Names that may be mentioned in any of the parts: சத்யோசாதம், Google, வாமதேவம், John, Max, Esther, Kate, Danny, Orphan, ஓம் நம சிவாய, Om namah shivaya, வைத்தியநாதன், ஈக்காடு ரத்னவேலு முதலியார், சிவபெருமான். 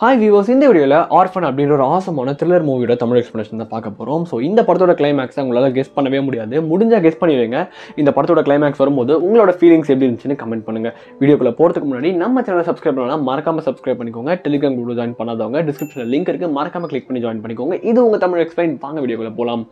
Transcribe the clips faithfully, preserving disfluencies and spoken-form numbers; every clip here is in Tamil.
Hi viewers, in this video, Orphan is an awesome thriller movie. Tamil explanation. So, in the climax, you can guess it. Guess in the climax, your feelings will comment in the video. Channel, subscribe to subscribe to Telegram group, join the description link, click on join. This is the Tamil explain video.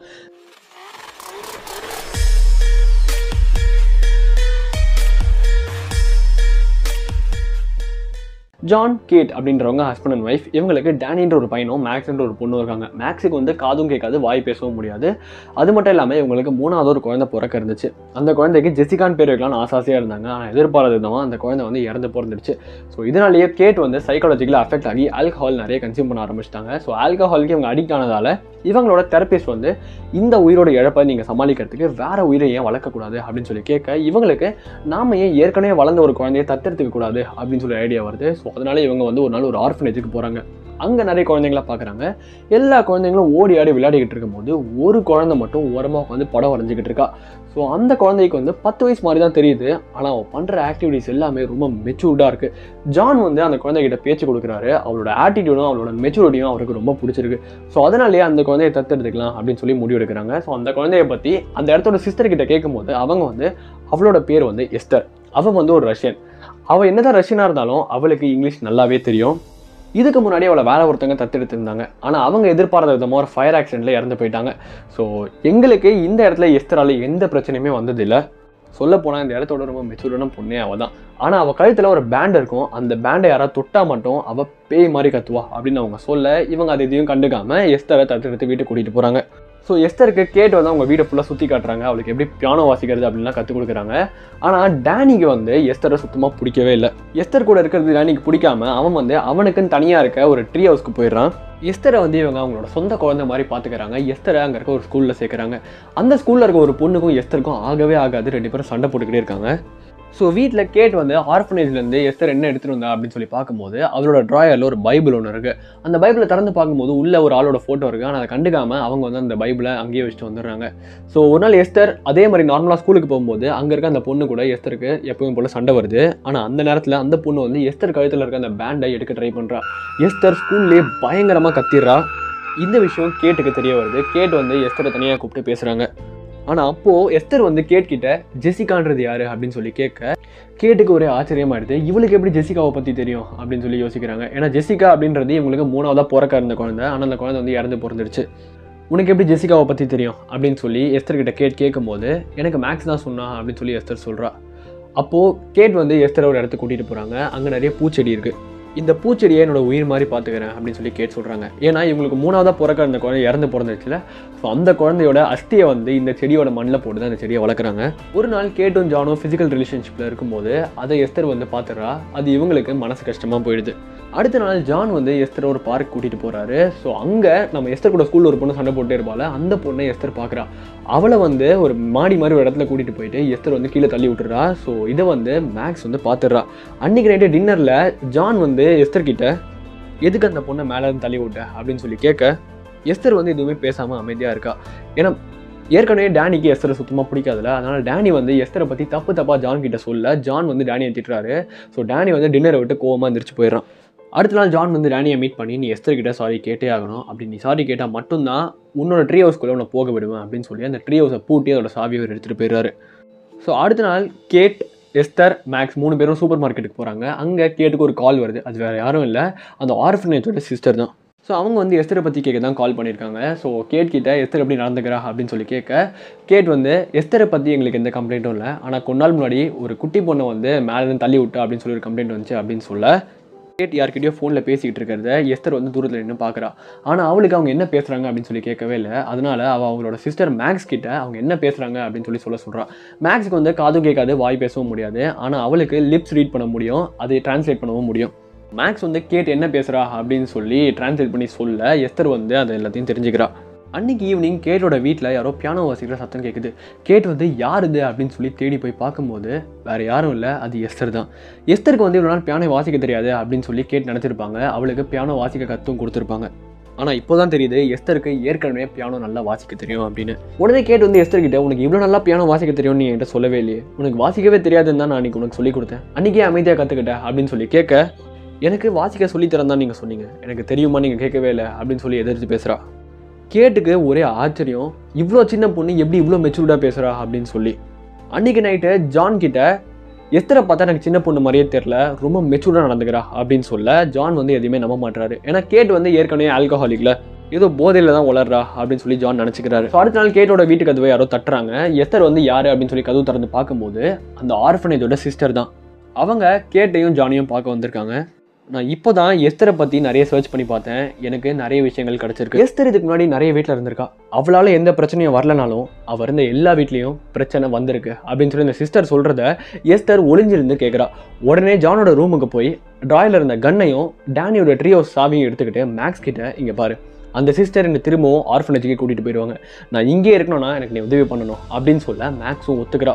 John, Kate, husband and wife, Danny and Pino, Max and Punu. Max is on the Kadum Keka, why Peso Muria, other Matalame, Mona or Coin the Porakarniche. And the coin they get Jessica and Pereglan, Asasia and Nanga, Paradama, and the coin on the Yarn the Porniche. So either Kate on the psychological affect alcohol Nare consume on Armistanga, so alcohol came addict another. If I'm not a therapist one day, in the Wiro Yerapani, a Somali Katika, Vara Vira, Valakakura, Habinsul Keka, even like a Name, Yerkane, Valan or Coin, Tatakura, Habinsul idea over there. அதனால இவங்க வந்து ஒரு நாள் ஒரு orphanage-க்கு போறாங்க. அங்க நிறைய குழந்தைகளை பார்க்கறாங்க. எல்லா குழந்தைகளும் ஓடி ஆடி விளையாடிட்டு இருக்கும்போது ஒரு குழந்தை மட்டும் ஓரமா வந்து படம் வரைஞ்சிட்டு இருக்கா. சோ அந்த குழந்தைக்கு வந்து பத்து வயசு மாதிரி தான் தெரியுது. ஆனா அவ பண்ற ஆக்டிவிட்டீஸ் எல்லாமே ரொம்ப மெச்சூர்டா இருக்கு. ஜான் வந்து அந்த குழந்தைகிட்ட பேச்சு கொடுக்கறாரு. அவளோட attitude-ம் அவளோட மெச்சூரிட்டியும் அவருக்கு ரொம்ப பிடிச்சிருக்கு. சோ அதனாலயே அந்த குழந்தையை தத்தெடுக்கலாம் அப்படினு சொல்லி முடிவு எடுக்கறாங்க. சோ அந்த குழந்தையை பத்தி அந்த இடத்தோட சிஸ்டர் கிட்ட கேக்கும்போது அவங்க வந்து அவளோட பேர் வந்து எஸ்தர். அவ வந்து ஒரு ரஷ்யன். அவ என்னதான் ரஷ்யனா இருந்தாலும் அவளுக்கு இங்கிலீஷ் நல்லாவே தெரியும். இதுக்கு முன்னாடி அவளை வேற ஒருத்தங்க தத்தெடுத்து இருந்தாங்க. ஆனா அவங்க எதிர்பாராத விதமா ஒரு ஃபயர் ஆக்சிடென்ட்ல இறந்து போயிட்டாங்க. சோ எங்களுக்கு இந்த இடத்துல எஸ்தரால எந்த பிரச்சனையுமே வந்தது இல்ல. சொல்ல போனா இந்த இடத்தோட ரொம்ப மெச்சூரான பொண்ணே அவ தான். ஆனா அவ கழுத்துல ஒரு பேண்ட் இருக்கும். அந்த பேண்டை யாரா தொட்டா மட்டும் அவ பேய் மாதிரி கத்துவா அப்படின்னு அவங்க சொல்ல இவங்க அதை எதையும் கண்டுக்காம எஸ்தரை தத்தெடுத்து வீட்டுக்கு கூட்டிட்டு போறாங்க. So Estherக்கு கேட் வந்து அவங்க வீட ஃபுல்லா சுத்தி காட்டுறாங்க. அவளுக்கு எப்படி பியானோ வாசிக்கிறது அப்படிலாம் கத்து கொடுக்கறாங்க. ஆனா டானிக்கு வந்து எஸ்தரை சுத்தமா பிடிக்கவே இல்ல. எஸ்தர் கூட இருக்கிறது டானிக்கு பிடிக்காம அவன் வந்து அவனுக்குன்னு தனியா இருக்க ஒரு ட்ரீ ஹவுஸ்க்கு போயிடுறான். எஸ்தரை வந்து இவங்க அவங்களோட சொந்த குழந்தை மாதிரி பாத்துக்கறாங்க. எஸ்தரை அங்க இருக்க ஒரு ஸ்கூல்ல சேர்க்கறாங்க. அந்த ஸ்கூல்ல இருக்க ஒரு பொண்ணுக்கும் எஸ்தருக்கும் ஆகவே ஆகாது. ரெண்டு பேரும் சண்டை போட்டுக்கிட்டே இருக்காங்க. So வீட்ல கேட் வந்து orphanage-ல இருந்து எஸ்தர் என்ன எடுத்துட்டு வந்தா அப்படினு சொல்லி பாக்கும்போது அவளோட டிராயர்ல ஒரு பைபிள் ஒன்னு இருக்கு. அந்த பைபிளை திறந்து பாக்கும்போது உள்ள ஒரு ஆளோட போட்டோ இருக்கு. ஆனா அதை கண்டுக்காம அவங்க வந்து அந்த பைபிளை அங்கேயே வச்சிட்டு வந்துறாங்க. சோ ஒரு நாள் எஸ்தர் அதே மாதிரி நார்மலா ஸ்கூலுக்கு போகும்போது அங்க இருக்க அந்த பொண்ணு கூட எஸ்தருக்கு எப்பவும் போல சண்டை வருது. ஆனா அந்த நேரத்துல அந்த பொண்ணு வந்து எஸ்தர் கழுத்துல இருக்க அந்த பேண்டை எடுக்க ட்ரை பண்றா. எஸ்தர் ஸ்கூல்லயே பயங்கரமா கத்திரா. இந்த விஷயம் கேட்டுக்கு தெரிய வருது. கேட் வந்து எஸ்தரை தனியா கூப்பிட்டு பேசுறாங்க. ஆனா அப்போ எஸ்தர் வந்து கேட் கிட்ட ஜெசிகான்றது யாரு அப்படின்னு சொல்லி கேட்க கேட்டுக்கு ஒரே ஆச்சரியமா இருக்கு. இவளுக்கு எப்படி ஜெசிகாவை பத்தி தெரியும் அப்படின்னு சொல்லி யோசிக்கிறாங்க. ஏன்னா ஜெசிகா அப்படின்றது இவங்களுக்கு மூணாவதா பிறக்க இருந்த குழந்தை. ஆனா அந்த குழந்தை வந்து இறந்து பிறந்துடுச்சு. உனக்கு எப்படி ஜெசிகாவை பத்தி தெரியும் அப்படின்னு சொல்லி எஸ்தர் கிட்ட கேட் கேட்கும்போது எனக்கு மேக்ஸ் தான் சொன்னா அப்படின்னு சொல்லி எஸ்தர் சொல்றா. அப்போ கேட் வந்து எஸ்தர் ஒரு இடத்துக்கு கூட்டிட்டு போறாங்க. அங்க நிறைய பூச்செடி இருக்கு. இந்த பூச்செடியை என்னோட உயிர் மாதிரி பார்த்துக்கிறேன் அப்படின்னு சொல்லி கேட் சொல்கிறாங்க. ஏன்னா இவங்களுக்கு மூணாவதா பிறக்க அந்த குழந்தை இறந்து பிறந்துச்சுல. ஸோ அந்த குழந்தையோட அஸ்தியை வந்து இந்த செடியோட மண்ணில் போட்டு தான் அந்த செடியை வளர்க்குறாங்க. ஒரு நாள் கேட்டும் ஜானும் ஃபிசிக்கல் ரிலேஷன்ஷிப்பில் இருக்கும்போது அதை எஸ்தர் வந்து பார்த்துட்றா. அது இவங்களுக்கு மனசு கஷ்டமாக போயிடுது. அடுத்த நாள் ஜான் வந்து எஸ்தர் ஒரு பார்க் கூட்டிகிட்டு போகிறாரு. ஸோ அங்கே நம்ம எஸ்தர் கூட ஸ்கூலில் ஒரு பொண்ணு சண்டை போட்டே இருப்பாள். அந்த பொண்ணை எஸ்தர் பார்க்குறா. அவளை வந்து ஒரு மாடி மாதிரி ஒரு இடத்துல கூட்டிகிட்டு போயிட்டு எஸ்தர் வந்து கீழே தள்ளி விட்டுறா. ஸோ இதை வந்து மேக்ஸ் வந்து பார்த்துட்றா. அன்றைக்கி நைட்டு டின்னரில் ஜான் வந்து எஸ்தர் கிட்ட எதுக்கு அந்த பொண்ணை மேலே இருந்து தள்ளி விட்ட அப்படின்னு சொல்லி கேட்க எஸ்தர் வந்து எதுவுமே பேசாமல் அமைதியாக இருக்கா. ஏன்னா ஏற்கனவே டேனிக்கு எஸ்தரை சுத்தமாக பிடிக்காதுல. அதனால டேனி வந்து எஸ்தரை பற்றி தப்பு தப்பாக ஜான் கிட்ட சொல்ல ஜான் வந்து டேனியை திட்டுறாரு. ஸோ டேனி வந்து டின்னரை விட்டு கோவமாக எந்திரிச்சு போயிடறான். அடுத்த நாள் ஜான் வந்து டேனியை மீட் பண்ணி நீ எஸ்தர் கிட்ட சாரி கேட்டே ஆகணும். அப்படி நீ சாரி கேட்டால் மட்டும்தான் உன்னோட ட்ரீ ஹவுஸ்க்குள்ளே உன்னை போக விடுவேன் அப்படின்னு சொல்லி அந்த ட்ரீ ஹவுஸை பூட்டி அதோட சாவியை அவர் எடுத்துகிட்டு போயிடுறாரு. ஸோ அடுத்த நாள் கேட் எஸ்தர் மேக்ஸ் மூணு பேரும் சூப்பர் மார்க்கெட்டுக்கு போகிறாங்க. அங்கே கேட்டுக்கு ஒரு கால் வருது. அது வேறு யாரும் இல்லை, அந்த ஆர்ஃபனேஜோட சிஸ்டர் தான். ஸோ அவங்க வந்து எஸ்தரை பற்றி கேட்க தான் கால் பண்ணியிருக்காங்க. ஸோ கேட் கிட்ட எஸ்தர் எப்படி நடந்துக்கிறா அப்படின்னு சொல்லி கேட்க கேட் வந்து எஸ்தரை பற்றி எங்களுக்கு எந்த கம்ப்ளைண்ட்டும் இல்லை. ஆனால் கொஞ்ச நாள் முன்னாடி ஒரு குட்டி பொண்ணை வந்து மேலே தள்ளி விட்டா அப்படின்னு சொல்லி ஒரு கம்ப்ளைண்ட் வந்துச்சு அப்படின்னு சொல்ல கேட் யார்கிட்டயோ ஃபோனில் பேசிக்கிட்டு இருக்கிறத எஸ்தர் வந்து தூரத்தில் நின்று பார்க்குறா. ஆனால் அவளுக்கு அவங்க என்ன பேசுகிறாங்க அப்படின்னு சொல்லி கேட்கவே இல்லை. அதனால் அவள் அவங்களோட சிஸ்டர் மேக்ஸ் கிட்ட அவங்க என்ன பேசுகிறாங்க அப்படின்னு சொல்லி சொல்ல சொல்கிறான். மேக்ஸுக்கு வந்து காதும் கேட்காது வாய் பேசவும் முடியாது. ஆனால் அவளுக்கு லிப்ஸ் ரீட் பண்ண முடியும், அதை டிரான்ஸ்லேட் பண்ணவும் முடியும். மேக்ஸ் வந்து கேட் என்ன பேசுகிறா அப்படின்னு சொல்லி டிரான்ஸ்லேட் பண்ணி சொல்ல எஸ்தர் வந்து அதை எல்லாத்தையும் தெரிஞ்சுக்கிறா. அன்றைக்கி ஈவினிங் கேட்டோட வீட்டில் யாரோ பியானோ வாசிக்கிற சத்தம் கேட்குது. கேட் வந்து யார் இது அப்படின்னு சொல்லி தேடி போய் பார்க்கும்போது வேறு யாரும் இல்லை, அது எஸ்தர் தான். எஸ்தருக்கு வந்து இவ்வளோ நாள் பியானோ வாசிக்க தெரியாது அப்படின்னு சொல்லி கேட் நினச்சிருப்பாங்க. அவளுக்கு பியானோ வாசிக்க கற்றும் கொடுத்துருப்பாங்க. ஆனால் இப்போ தான் தெரியுது எஸ்தருக்கு ஏற்கனவே பியானோ நல்லா வாசிக்க தெரியும் அப்படின்னு. உடனே கேட் வந்து எஸ்தர்கிட்ட உனக்கு இவ்வளோ நல்லா பியானோ வாசிக்க தெரியும்னு நீ என்கிட்ட சொல்லவே இல்லையே, உனக்கு வாசிக்கவே தெரியாதுன்னு தான் நான் அன்றைக்கி உனக்கு சொல்லிக் கொடுத்தேன், அன்றைக்கே அமைதியாக கற்றுக்கிட்டேன் அப்படின்னு சொல்லி கேட்க எனக்கு வாசிக்க சொல்லித்தரேன் தான் நீங்கள் சொன்னீங்க, எனக்கு தெரியுமா நீங்கள் கேட்கவே இல்லை அப்படின்னு சொல்லி எதிர்த்து பேசுகிறா. கேட்டுக்கு ஒரே ஆச்சரியம், இவ்வளோ சின்ன பொண்ணு எப்படி இவ்வளோ மெச்சூர்டாக பேசுகிறா அப்படின்னு சொல்லி. அன்றைக்கி நைட்டு ஜான் கிட்ட எத்தனை பார்த்தா எனக்கு சின்ன பொண்ணு மாதிரியே தெரில, ரொம்ப மெச்சூர்டாக நடந்துக்கிறா அப்படின்னு சொல்ல ஜான் வந்து எதுவுமே நம்ப மாட்டுறாரு. ஏன்னா கேட் வந்து ஏற்கனவே ஆல்கஹாலிக்கில் ஏதோ போதையில் தான் வளர்றா அப்படின்னு சொல்லி ஜான் நினச்சிக்கிறாரு. ஸோ அடுத்த நாள் கேட்டோட வீட்டு கதவை யாரோ தட்டுறாங்க. எஸ்தர் வந்து யார் அப்படின்னு சொல்லி கதவு திறந்து பார்க்கும்போது அந்த ஆர்ஃபனேஜோட சிஸ்டர் தான். அவங்க கேட்டையும் ஜானியும் பார்க்க வந்திருக்காங்க. நான் இப்போ தான் எஸ்தரை பற்றி நிறைய சர்ச் பண்ணி பார்த்தேன், எனக்கு நிறைய விஷயங்கள் கிடச்சிருக்கு. எஸ்தர் இதுக்கு முன்னாடி நிறைய வீட்டில் இருந்திருக்கா, அவளால் எந்த பிரச்சனையும் வரலனாலும் அவள் இருந்த எல்லா வீட்லேயும் பிரச்சனை வந்திருக்கு அப்படின்னு சொல்லி இந்த சிஸ்டர் சொல்கிறத எஸ்தர் ஒளிஞ்சிருந்து கேட்குறா. உடனே ஜானோட ரூமுக்கு போய் ட்ராயில் இருந்த கன்னையும் டேனியோட ட்ரியோ சாவியும் எடுத்துக்கிட்டு மேக்ஸ் கிட்ட, இங்கே பாரு, அந்த சிஸ்டர் என்னை திரும்பவும் ஆர்ஃபனேஜுக்கு கூட்டிகிட்டு போயிடுவாங்க, நான் இங்கே இருக்கணும்னா எனக்கு நீ உதவி பண்ணணும் அப்படின்னு சொல்ல மேக்ஸும் ஒத்துக்கிறா.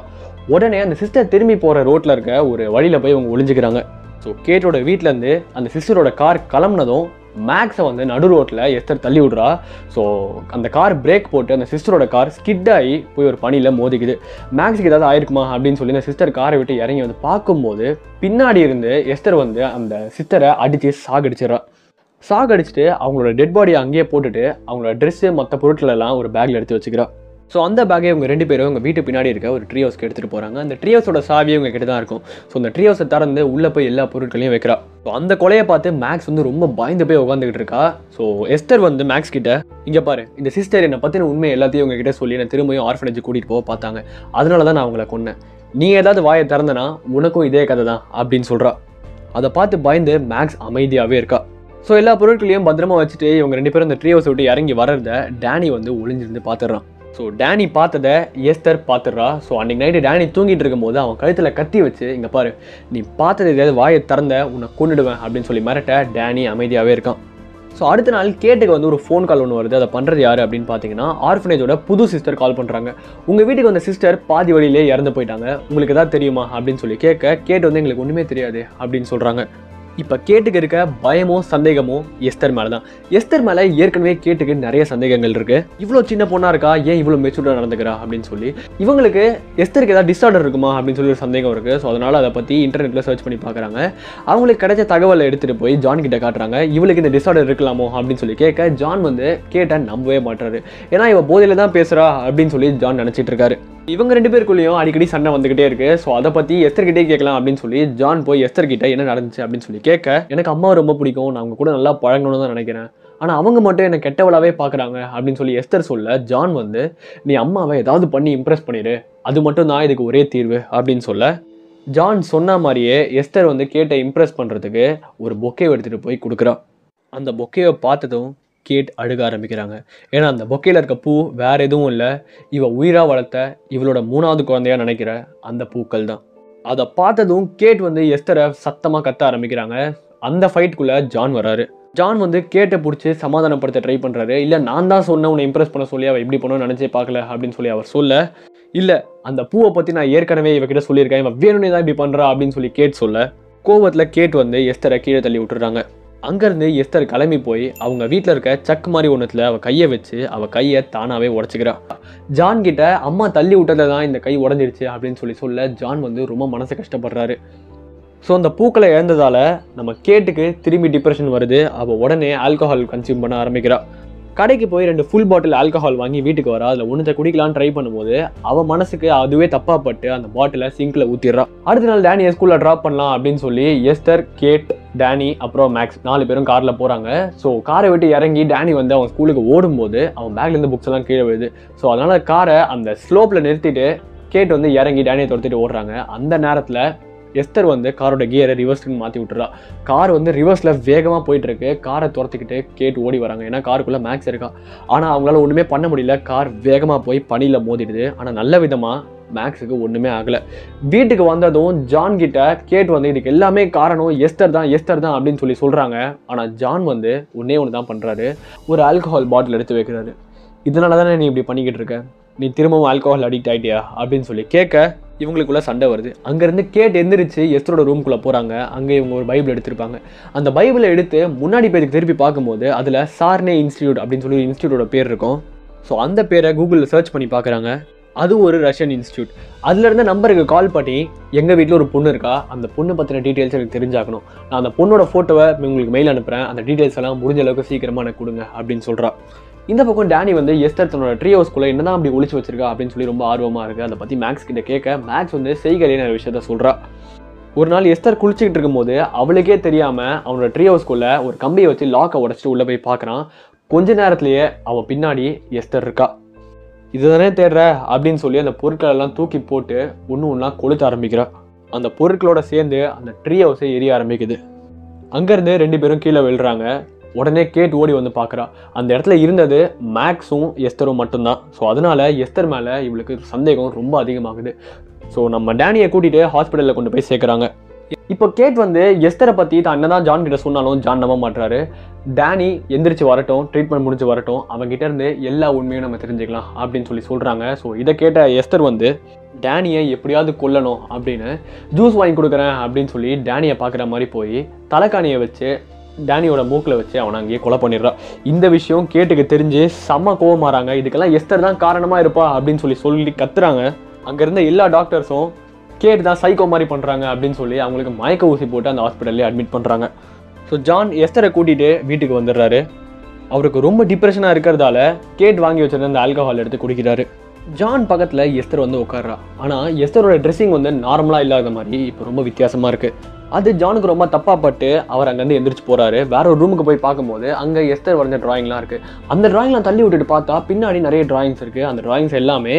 உடனே அந்த சிஸ்டர் திரும்பி போகிற ரோட்டில் இருக்க ஒரு வழியில் போய் அவங்க ஒளிஞ்சிக்கிறாங்க. ஸோ கேட்டோட வீட்டிலேருந்து அந்த சிஸ்டரோட கார் கிளம்புனதும் மேக்ஸை வந்து நடு ரோட்டில் எஸ்தர் தள்ளி விட்றா. ஸோ அந்த கார் பிரேக் போட்டு அந்த சிஸ்டரோட கார் ஸ்கிட்டாகி போய் ஒரு பனியில் மோதிக்குது. மேக்ஸுக்கு ஏதாவது ஆயிருக்குமா அப்படின்னு சொல்லி அந்த சிஸ்டர் காரை விட்டு இறங்கி வந்து பார்க்கும்போது பின்னாடி இருந்து எஸ்தர் வந்து அந்த சிஸ்டரை அடித்து சாகடிச்சிட்றா. சாகடிச்சுட்டு அவங்களோட டெட் பாடியை அங்கேயே போட்டுட்டு அவங்களோட ட்ரெஸ்ஸு மற்ற பொருட்களெல்லாம் ஒரு பேக்கில் எடுத்து வச்சுக்கிறா. ஸோ அந்த பேக்கை இவங்க ரெண்டு பேரும் இவங்க வீட்டு பின்னாடி இருக்க ஒரு ட்ரீஹவுஸ்க்கு எடுத்துகிட்டு போகிறாங்க. அந்த ட்ரீஹவுஸோட சாவியை இவங்க கிட்ட தான் இருக்கும். ஸோ அந்த ட்ரீஹவுஸை திறந்து உள்ளே போய் எல்லா பொருட்களையும் வைக்கிறா. ஸோ அந்த கொலையை பார்த்து மேக்ஸ் வந்து ரொம்ப பயந்து போய் உட்காந்துக்கிட்டு இருக்கா. ஸோ எஸ்தர் வந்து மேக்ஸ் கிட்ட, இங்கே பாரு, இந்த சிஸ்டர் என்னை பற்றின உண்மை எல்லாத்தையும் இவங்க கிட்ட சொல்லி நான் திரும்பியும் ஆர்ஃபனேஜ் கூட்டிகிட்டு போக பார்த்தாங்க, அதனால தான் நான் அவங்கள கொன்னேன், நீ ஏதாவது வாயை திறந்தனா உனக்கும் இதே கதை தான் அப்படின்னு சொல்கிறா. அதை பார்த்து பயந்து மேக்ஸ் அமைதியாகவே இருக்கா. ஸோ எல்லா பொருட்களையும் பத்திரமா வச்சுட்டு இவங்க ரெண்டு பேரும் அந்த ட்ரீஹவுஸை விட்டு இறங்கி வர்றத டேனி வந்து ஒளிஞ்சிருந்து பார்த்துடுறான். ஸோ டேனி பார்த்ததை எஸ்தர் பார்த்துடுறா. ஸோ அன்றைக்கி நைட்டு டேனி தூங்கிட்டு இருக்கும்போது அவன் கழுத்தில் கத்தி வச்சு, இங்கே பாரு, நீ பார்த்தது ஏதாவது வாயை திறந்த உன்னை கொண்டுடுவேன் அப்படின்னு சொல்லி மிரட்ட டேனி அமைதியாகவே இருக்கான். ஸோ அடுத்த நாள் கேட்டுக்கு வந்து ஒரு ஃபோன் கால் ஒன்று வருது. அதை பண்ணுறது யார் அப்படின்னு பார்த்தீங்கன்னா ஆர்ஃபனேஜோட புது சிஸ்டர் கால் பண்ணுறாங்க. உங்கள் வீட்டுக்கு வந்த சிஸ்டர் பாதி வழியிலே இறந்து போயிட்டாங்க, உங்களுக்கு ஏதாவது தெரியுமா அப்படின்னு சொல்லி கேட்க கேட்டு வந்து எங்களுக்கு ஒன்றுமே தெரியாது அப்படின்னு சொல்கிறாங்க. இப்போ கேட்டுக்கு இருக்க பயமோ சந்தேகமோ எஸ்தர் மேலே தான். எஸ்தர் மேலே ஏற்கனவே கேட்டுக்கு நிறைய சந்தேகங்கள் இருக்குது. இவ்வளோ சின்ன பொண்ணாக இருக்கா, ஏன் இவ்வளோ மெச்சூர்டாக நடந்துக்கிறா அப்படின்னு சொல்லி இவங்களுக்கு எஸ்தருக்கு ஏதாவது டிஸார்டர் இருக்குமா அப்படின்னு சொல்லி ஒரு சந்தேகம் இருக்குது. ஸோ அதனால் அதை பற்றி இன்டர்நெட்டில் சர்ச் பண்ணி பார்க்குறாங்க. அவங்களுக்கு கிடைச்ச தகவலை எடுத்துகிட்டு போய் ஜான் கிட்ட காட்டுறாங்க. இவளுக்கு இந்த டிஸார்டர் இருக்கலாமோ அப்படின்னு சொல்லி கேட்க ஜான் வந்து கேட்ட நம்பவே மாட்டாரு. ஏன்னா இவள் போதையில் தான் பேசுகிறா அப்படின்னு சொல்லி ஜான் நினச்சிட்டு இருக்காரு. இவங்க ரெண்டு பேருக்குள்ளேயும் அடிக்கடி சண்டை வந்துகிட்டே இருக்கு. ஸோ அதை பற்றி எஸ்தர்கிட்டே கேட்கலாம் அப்படின்னு சொல்லி ஜான் போய் எஸ்தர் கிட்ட என்ன நடந்துச்சு அப்படின்னு சொல்லி கேட்க, எனக்கு அம்மாவை ரொம்ப பிடிக்கும், நான் அவங்க கூட நல்லா பழங்கணும்னு தான் நினைக்கிறேன், ஆனால் அவங்க மட்டும் என்னை கெட்டவளாவே பார்க்குறாங்க அப்படின்னு சொல்லி எஸ்தர் சொல்ல ஜான் வந்து, நீ அம்மாவை ஏதாவது பண்ணி இம்ப்ரெஸ் பண்ணிடு, அது மட்டும் தான் இதுக்கு ஒரே தீர்வு அப்படின்னு சொல்ல ஜான் சொன்ன மாதிரியே எஸ்தர் வந்து கேட்டை இம்ப்ரெஸ் பண்ணுறதுக்கு ஒரு பொக்கேவை எடுத்துகிட்டு போய் கொடுக்குறா. அந்த பொக்கேவை பார்த்ததும் கேட் அழுக ஆரம்பிக்கிறாங்க. ஏன்னா அந்த பொக்கையில் இருக்க பூ வேறு எதுவும் இல்லை, இவள் உயிராக வளர்த்த இவளோட மூணாவது குழந்தையாக நினைக்கிற அந்த பூக்கள் தான். அதை பார்த்ததும் கேட் வந்து எஸ்தரை சத்தமாக கத்த ஆரம்பிக்கிறாங்க. அந்த ஃபைட்டுக்குள்ளே ஜான் வராரு. ஜான் வந்து கேட்டை பிடிச்சி சமாதானப்படுத்த ட்ரை பண்ணுறாரு. இல்லை, நான் தான் சொன்னேன் உன்னை இம்ப்ரெஸ் பண்ண சொல்லி, அவள் எப்படி பண்ணணும்னு நினச்சே பார்க்கல அப்படின்னு சொல்லி அவர் சொல்ல, இல்லை அந்த பூவை பற்றி நான் ஏற்கனவே இவகிட்ட சொல்லியிருக்கேன், இவன் வேணும்னே தான் இப்படி பண்ணுறா அப்படின்னு சொல்லி கேட் சொல்ல கோவத்தில் கேட் வந்து எஸ்தரை கீழே தள்ளி விட்டுறாங்க. அங்கேருந்து எஸ்தர் கிளம்பி போய் அவங்க வீட்டில் இருக்க சக் மாதிரி ஒன்றுத்தில் அவள் கையை வச்சு அவள் கையை தானாகவே உடச்சிக்கிறா. ஜான் கிட்ட அம்மா தள்ளி விட்டதில் தான் இந்த கை உடஞ்சிருச்சு அப்படின்னு சொல்லி சொல்ல ஜான் வந்து ரொம்ப மனசை கஷ்டப்படுறாரு. ஸோ அந்த பூக்களை இழந்ததால் நம்ம கேட்டுக்கு திரும்பி டிப்ரெஷன் வருது. அவள் உடனே ஆல்கஹால் கன்சியூம் பண்ண ஆரம்பிக்கிறா. கடைக்கு போய் ரெண்டு ஃபுல் பாட்டில் ஆல்கஹால் வாங்கி வீட்டுக்கு வரா. அதில் ஒன்றுத்தை குடிக்கலான்னு ட்ரை பண்ணும்போது அவள் மனசுக்கு அதுவே தப்பாக பட்டு அந்த பாட்டிலை சிங்கில் ஊற்றிடுறா. அடுத்த நாள் டேனியை ஸ்கூலில் ட்ராப் பண்ணலாம் அப்படின்னு சொல்லி எஸ்தர், கேட், டேனி அப்புறம் மேக்ஸ் நாலு பேரும் காரில் போகிறாங்க. ஸோ காரை விட்டு இறங்கி டேனி வந்து அவன் ஸ்கூலுக்கு ஓடும்போது அவன் பேக்லேருந்து புக்ஸ் எல்லாம் கீழே விழுது. ஸோ அதனால் காரை அந்த ஸ்லோப்பில் நிறுத்திட்டு கேட் வந்து இறங்கி டேனியை துரத்திட்டு ஓடுறாங்க. அந்த நேரத்தில் எஸ்தர் வந்து காரோட கியரை ரிவர்ஸ்க்குன்னு மாற்றி விட்டுறா. கார் வந்து ரிவர்ஸில் வேகமாக போயிட்டுருக்கு. காரை துரத்திக்கிட்டு கேட் ஓடி வராங்க. ஏன்னா காருக்குள்ளே மேக்ஸ் இருக்கா. ஆனால் அவங்களால ஒன்றுமே பண்ண முடியல. கார் வேகமாக போய் பனியில் மோதிடுது. ஆனால் நல்ல விதமாக மேக்ஸுக்கு ஒன்றுமே ஆகலை. வீட்டுக்கு வந்ததும் ஜான் கிட்ட கேட் வந்து இதுக்கு எல்லாமே காரணம் எஸ்தர் தான் எஸ்தர் தான் அப்படின்னு சொல்லி சொல்கிறாங்க. ஆனால் ஜான் வந்து ஒன்றே ஒன்று தான் பண்ணுறாரு, ஒரு ஆல்கஹால் பாட்டில் எடுத்து வைக்கிறாரு. இதனால தானே நீ இப்படி பண்ணிக்கிட்டு இருக்க, நீ திரும்பவும் ஆல்கஹால் அடிக்ட் ஆகிட்டியா அப்படின்னு சொல்லி கேட்க இவங்களுக்குள்ளே சண்டை வருது. அங்கேருந்து கேட் எந்திரிச்சு எஸ்தரோட ரூம்குள்ளே போகிறாங்க. அங்கே இவங்க ஒரு பைபிள் எடுத்திருப்பாங்க. அந்த பைபிளை எடுத்து முன்னாடி பேருக்கு திருப்பி பார்க்கும்போது அதில் சார்னே இன்ஸ்டியூட் அப்படின்னு சொல்லி ஒரு இன்ஸ்டியூட்டோட பேர் இருக்கும். ஸோ அந்த பேரை கூகுளில் சர்ச் பண்ணி பார்க்குறாங்க. அது ஒரு ரஷ்யன் இன்ஸ்டியூட். அதுலேருந்து நம்பருக்கு கால் பண்ணி எங்கள் வீட்டில் ஒரு பொண்ணு இருக்கா, அந்த பொண்ணு பற்றின டீட்டெயில்ஸ் எனக்கு தெரிஞ்சாக்கணும், நான் அந்த பொண்ணோட ஃபோட்டோவை உங்களுக்கு மெயில் அனுப்புகிறேன், அந்த டீட்டெயில்ஸ் எல்லாம் முடிஞ்ச அளவுக்கு சீக்கிரமாக எனக்கு கொடுங்க அப்படின்னு சொல்கிறா. இந்த பக்கம் டேனி வந்து எஸ்தர் தன்னோட ட்ரீ ஹவுஸ்குள்ளே என்ன தான் அப்படி ஒழிச்சு வச்சிருக்கா அப்படின்னு சொல்லி ரொம்ப ஆர்வமாக இருக்குது. அதை பற்றி மேக்ஸ் கிட்ட கேட்க மேக்ஸ் வந்து செய்கலைன்னு ஒரு விஷயத்த சொல்கிறா. ஒரு நாள் எஸ்தர் குளிச்சுக்கிட்டு இருக்கும்போது அவளுக்கே தெரியாமல் அவனோட ட்ரீ ஹவுஸ்குள்ளே ஒரு கம்பியை வச்சு லாக்கை உடச்சிட்டு உள்ளே போய் பார்க்குறான். கொஞ்ச நேரத்துலேயே அவள் பின்னாடி எஸ்தர் இருக்கா. இதுதானே தேடுற அப்படின்னு சொல்லி அந்த பொருட்களெல்லாம் தூக்கி போட்டு ஒன்று ஒன்றா கொளுத்த ஆரம்பிக்கிறா. அந்த பொருட்களோட சேர்ந்து அந்த ட்ரீ ஹவுஸை எரிய ஆரம்பிக்குது. அங்கேருந்து ரெண்டு பேரும் கீழே விழுறாங்க. உடனே கேட் ஓடி வந்து பார்க்குறா. அந்த இடத்துல இருந்தது மேக்ஸும் எஸ்தரும் மட்டும்தான். ஸோ அதனால் எஸ்தர் மேலே இவளுக்கு சந்தேகம் ரொம்ப அதிகமாகுது. ஸோ நம்ம டேனியை கூட்டிகிட்டு ஹாஸ்பிட்டலில் கொண்டு போய் சேர்க்குறாங்க. இப்போ கேட் வந்து எஸ்தரை பற்றி தான் என்னதான் ஜான் கிட்ட சொன்னாலும் ஜான் நம்ப மாட்டுறாரு. டேனி எந்திரிச்சு வரட்டும், ட்ரீட்மெண்ட் முடிஞ்சு வரட்டும், அவங்ககிட்ட இருந்து எல்லா உண்மையும் நம்ம தெரிஞ்சுக்கலாம் அப்படின்னு சொல்லி சொல்கிறாங்க. ஸோ இதை கேட்ட எஸ்தர் வந்து டேனியை எப்படியாவது கொல்லணும் அப்படின்னு ஜூஸ் வாங்கி கொடுக்குறேன் அப்படின்னு சொல்லி டேனியை பார்க்குற மாதிரி போய் தலைக்காணியை வச்சு டேனியோட மூக்கில் வச்சு அவனை அங்கேயே கொலை பண்ணிடுறான். இந்த விஷயம் கேட்டுக்கு தெரிஞ்சு செம்ம கோவமாறாங்க. இதுக்கெல்லாம் எஸ்தர் தான் காரணமாக இருப்பா அப்படின்னு சொல்லி சொல்லி கத்துறாங்க. அங்கே இருந்த எல்லா டாக்டர்ஸும் கேட் தான் சைக்கோ மாதிரி பண்ணுறாங்க அப்படின்னு சொல்லி அவங்களுக்கு மயக்க ஊசி போட்டு அந்த ஹாஸ்பிட்டல்லே அட்மிட் பண்ணுறாங்க. ஸோ ஜான் எஸ்தரை கூட்டிகிட்டு வீட்டுக்கு வந்துடுறாரு. அவருக்கு ரொம்ப டிப்ரெஷனாக இருக்கிறதால கேட் வாங்கி வச்சிருந்த அந்த ஆல்கஹால் எடுத்து குடிக்கிறாரு. ஜான் பக்கத்தில் எஸ்தர் வந்து உட்கார்றா. ஆனால் எஸ்தரோட ட்ரெஸ்ஸிங் வந்து நார்மலாக இல்லாத மாதிரி இப்போ ரொம்ப வித்தியாசமாக இருக்குது. அது ஜானுக்கு ரொம்ப தப்பாப்பட்டு அவர் அங்கேருந்து எந்திரிச்சு போகிறாரு. வேற ஒரு ரூமுக்கு போய் பார்க்கும்போது அங்கே எஸ்தர் வரைஞ்ச ட்ராயிங்லாம் இருக்குது. அந்த ட்ராயிங்லாம் தள்ளி விட்டுட்டு பார்த்தா பின்னாடி நிறைய ட்ராயிங்ஸ் இருக்குது. அந்த ட்ராயிங்ஸ் எல்லாமே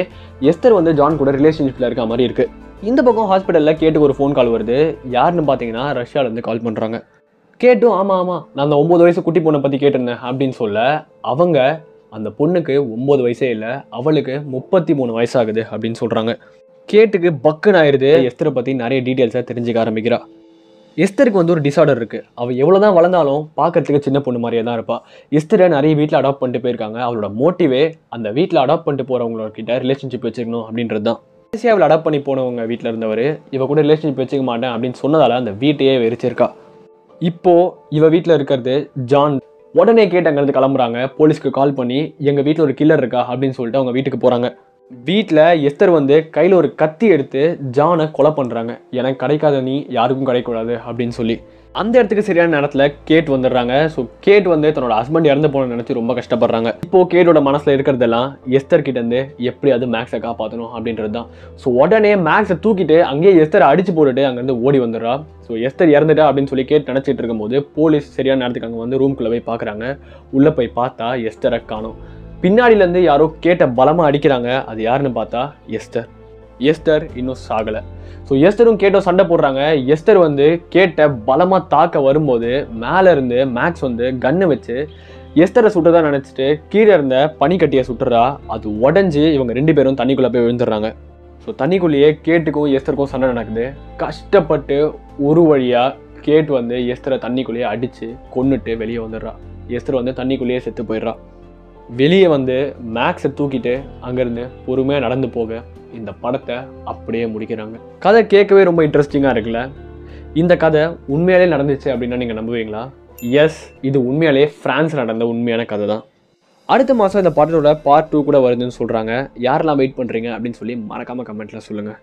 எஸ்தர் வந்து ஜான் கூட ரிலேஷன்ஷிப்பில் இருக்க மாதிரி இருக்குது. இந்த பக்கம் ஹாஸ்பிட்டலில் கேட்டுக்கு ஒரு ஃபோன் கால் வருது. யாருன்னு பார்த்தீங்கன்னா ரஷ்யாவிலேருந்து கால் பண்ணுறாங்க. கேட்டும் ஆமாம் ஆமாம் நான் அந்த ஒம்பது வயசு குட்டி பொண்ணை பற்றி கேட்டிருந்தேன் அப்படின்னு சொல்ல அவங்க அந்த பொண்ணுக்கு ஒம்பது வயசே இல்லை, அவளுக்கு முப்பத்தி மூணு வயசாகுது அப்படின்னு சொல்கிறாங்க. கேட்டுக்கு பக்குன்னு ஆயிடுது. எஸ்தரை பற்றி நிறைய டீட்டெயில்ஸாக தெரிஞ்சுக்க ஆரம்பிக்கிறா. எஸ்தருக்கு வந்து ஒரு டிஸார்டர் இருக்குது. அவள் எவ்வளோ தான் வளர்ந்தாலும் பார்க்குறதுக்கு சின்ன பொண்ணு மாதிரியே தான் இருப்பாள். எஸ்தரை நிறைய வீட்டில் அடாப்ட் பண்ணிட்டு போயிருக்காங்க. அவளோட மோட்டிவே அந்த வீட்டில் அடாப்ட் பண்ணிட்டு போகிறவங்கக்கிட்ட ரிலேஷன்ஷிப் வச்சுக்கணும் அப்படின்றது தான். ஈஸியாக அவள் அடாப்ட் பண்ணி போனவங்க வீட்டில் இருந்தவர் இவ கூட ரிலேஷன்ஷிப் வச்சுக்க மாட்டேன் அப்படின்னு சொன்னதால் அந்த வீட்டையே வெறிச்சிருக்கா. இப்போது இவள் வீட்டில் இருக்கிறது ஜான். உடனே கேட்டு அங்கேருந்து கிளம்புறாங்க. போலீஸ்க்கு கால் பண்ணி எங்கள் வீட்டில் ஒரு கில்லர் இருக்கா அப்படின்னு சொல்லிட்டு அவங்க வீட்டுக்கு போகிறாங்க. வீட்டில் எஸ்தர் வந்து கையில் ஒரு கத்தி எடுத்து ஜானை கொலை பண்ணுறாங்க. எனக்கு கிடைக்காத நீ யாருக்கும் கிடைக்கூடாது அப்படின்னு சொல்லி அந்த இடத்துக்கு சரியான நேரத்தில் கேட் வந்துடுறாங்க. ஸோ கேட் வந்து தன்னோட ஹஸ்பண்ட் இறந்து போன நினச்சி ரொம்ப கஷ்டப்படுறாங்க. இப்போது கேட்டோட மனசில் இருக்கிறதெல்லாம் எஸ்தர் கிட்டேருந்து எப்படியாவது மேக்ஸை காப்பாற்றணும் அப்படின்றது தான். ஸோ உடனே மேக்ஸை தூக்கிட்டு அங்கேயே எஸ்தரை அடித்து போட்டுட்டு அங்கேருந்து ஓடி வந்துடுறா. ஸோ எஸ்தர் இறந்துட்டா அப்படின்னு சொல்லி கேட் நினச்சிட்டு இருக்கும்போது போலீஸ் சரியான நேரத்துக்கு அங்கே வந்து ரூம்குள்ளே போய் பார்க்குறாங்க. உள்ளே போய் பார்த்தா எஸ்தரை காணோம். பின்னாடியிலேருந்து யாரோ கேட்ட பலமாக அடிக்கிறாங்க. அது யாருன்னு பார்த்தா எஸ்தர். எஸ்தர் இன்னும் சாகலை. ஸோ எஸ்தரும் கேட்டோ சண்டை போடுறாங்க. எஸ்தர் வந்து கேட்ட பலமாக தாக்க வரும்போது மேலே இருந்து மேக்ஸ் வந்து கன்னு வச்சு எஸ்தரை சுட்டுறதா நினச்சிட்டு கீழே இருந்த பனிக்கட்டியை சுட்டுறா. அது உடஞ்சி இவங்க ரெண்டு பேரும் தண்ணிக்குள்ளே போய் விழுந்துடுறாங்க. ஸோ தண்ணிக்குள்ளேயே கேட்டுக்கும் எஸ்தருக்கும் சண்டை நடக்குது. கஷ்டப்பட்டு ஒரு வழியாக கேட் வந்து எஸ்தரை தண்ணிக்குள்ளேயே அடித்து கொன்னுட்டு வெளியே வந்துடுறா. எஸ்தர் வந்து தண்ணிக்குள்ளேயே செத்து போயிடுறா. வெளியே வந்து மேக்ஸை தூக்கிட்டு அங்கேருந்து பொறுமையாக நடந்து போக இந்த படத்தை அப்படியே முடிக்கிறாங்க. கதை கேட்கவே ரொம்ப இன்ட்ரெஸ்டிங்காக இருக்குல்ல? இந்த கதை உண்மையாலே நடந்துச்சு அப்படின்னா நீங்கள் நம்புவீங்களா? எஸ், இது உண்மையாலே ஃப்ரான்ஸில் நடந்த உண்மையான கதை தான். அடுத்த மாதம் இந்த படத்தோட பார்ட் டூ கூட வருதுன்னு சொல்கிறாங்க. யாரெல்லாம் வெயிட் பண்ணுறீங்க அப்படின்னு சொல்லி மறக்காமல் கமெண்ட்டில் சொல்லுங்கள்.